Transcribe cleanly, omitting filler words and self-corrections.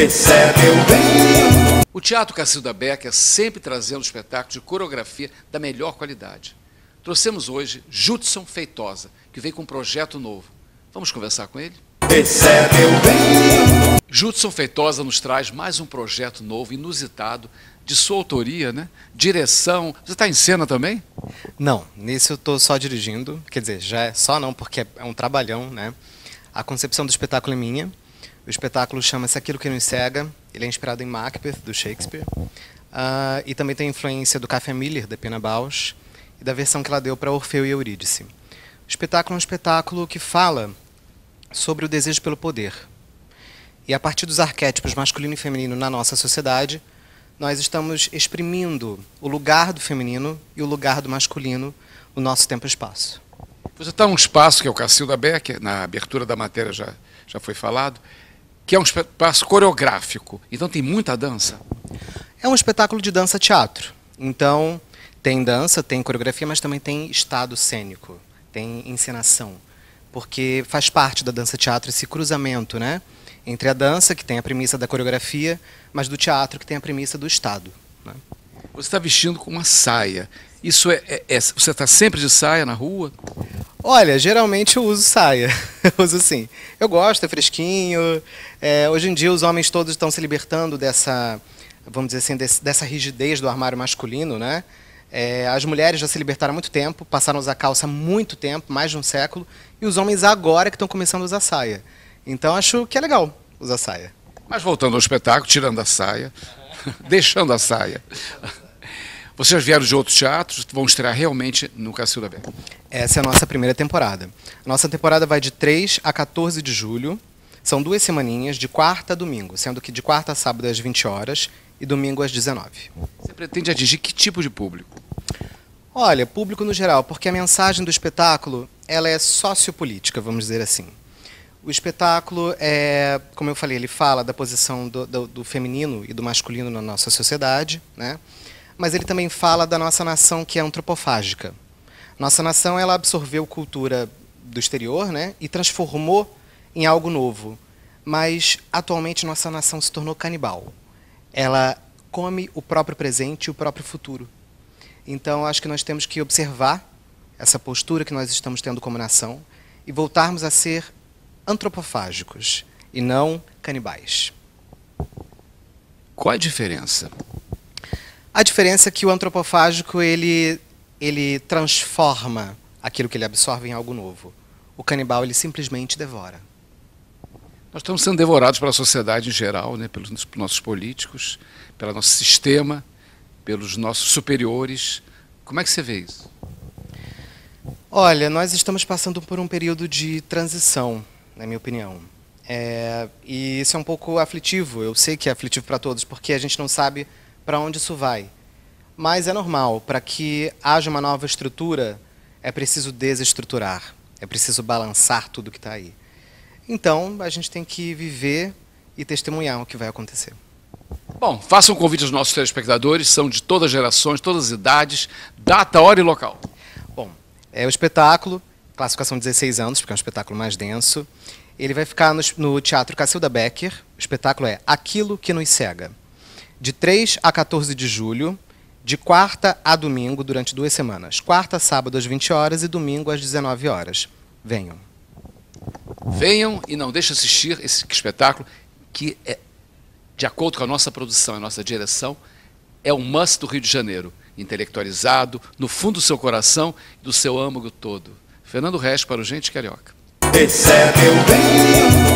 recebe o bem. O Teatro Cacilda Becker sempre trazendo espetáculos de coreografia da melhor qualidade. Trouxemos hoje Judson Feitosa, que veio com um projeto novo. Vamos conversar com ele? Recebe o bem. Judson Feitosa nos traz mais um projeto novo, inusitado, de sua autoria, né? Direção. Você está em cena também? Não, nisso eu estou só dirigindo. Quer dizer, já é só não, porque é um trabalhão, né? A concepção do espetáculo é minha. O espetáculo chama-se Aquilo que Nos Cega. Ele é inspirado em Macbeth, do Shakespeare. E também tem influência do Café Müller, da Pina Bausch, e da versão que ela deu para Orfeu e Eurídice. O espetáculo é um espetáculo que fala sobre o desejo pelo poder. E a partir dos arquétipos masculino e feminino na nossa sociedade, nós estamos exprimindo o lugar do feminino e o lugar do masculino no nosso tempo e espaço. Você está num espaço que é o Cacilda Becker, na abertura da matéria já foi falado, que é um espaço coreográfico, então tem muita dança. É um espetáculo de dança-teatro, então tem dança, tem coreografia, mas também tem estado cênico, tem encenação, porque faz parte da dança-teatro esse cruzamento, né? Entre a dança, que tem a premissa da coreografia, mas do teatro, que tem a premissa do estado, né? Você está vestindo com uma saia. Isso você está sempre de saia na rua? Olha, geralmente eu uso saia. Eu uso sim. Eu gosto, é fresquinho. Hoje em dia os homens todos estão se libertando dessa, vamos dizer assim, dessa rigidez do armário masculino, né? As mulheres já se libertaram há muito tempo, passaram a usar calça há muito tempo, mais de um século, e os homens agora que estão começando a usar saia. Então acho que é legal usar saia. Mas voltando ao espetáculo, tirando a saia, deixando a saia. Vocês vieram de outros teatros, vão estrear realmente no Cacilda Becker. Essa é a nossa primeira temporada. A nossa temporada vai de 3 a 14 de julho. São 2 semaninhas, de quarta a domingo, sendo que de quarta a sábado às 20 horas e domingo às 19. Você pretende atingir que tipo de público? Olha, público no geral, porque a mensagem do espetáculo ela é sociopolítica, vamos dizer assim. O espetáculo, como eu falei, ele fala da posição do feminino e do masculino na nossa sociedade, né? Mas ele também fala da nossa nação, que é antropofágica. Nossa nação, ela absorveu cultura do exterior, né? E transformou em algo novo. Mas, atualmente, nossa nação se tornou canibal. Ela come o próprio presente e o próprio futuro. Então, acho que nós temos que observar essa postura que nós estamos tendo como nação e voltarmos a ser antropofágicos e não canibais. Qual a diferença? A diferença é que o antropofágico ele transforma aquilo que ele absorve em algo novo. O canibal ele simplesmente devora. Nós estamos sendo devorados pela sociedade em geral, né? Pelos nossos políticos, pelo nosso sistema, pelos nossos superiores. Como é que você vê isso? Olha, nós estamos passando por um período de transição, na minha opinião. E isso é um pouco aflitivo. Eu sei que é aflitivo para todos, porque a gente não sabe para onde isso vai. Mas é normal. Para que haja uma nova estrutura, é preciso desestruturar. É preciso balançar tudo que está aí. Então, a gente tem que viver e testemunhar o que vai acontecer. Bom, faça um convite aos nossos telespectadores. São de todas as gerações, todas as idades, data, hora e local. Bom, é o espetáculo, classificação 16 anos, porque é um espetáculo mais denso. Ele vai ficar no Teatro Cacilda Becker. O espetáculo é Aquilo que Nos Cega. De 3 a 14 de julho, de quarta a domingo, durante 2 semanas. Quarta, sábado às 20 horas e domingo às 19 horas. Venham. Venham e não deixem assistir esse espetáculo que, de acordo com a nossa produção, a nossa direção, é um must do Rio de Janeiro. Intelectualizado, no fundo do seu coração e do seu âmago todo. Fernando Reski para o Gente Carioca. Recebe o bem.